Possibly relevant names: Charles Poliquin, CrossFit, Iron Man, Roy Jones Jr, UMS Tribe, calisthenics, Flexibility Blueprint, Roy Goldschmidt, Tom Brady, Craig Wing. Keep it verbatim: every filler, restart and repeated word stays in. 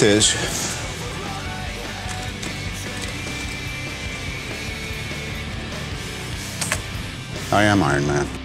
truth is, I am Iron Man.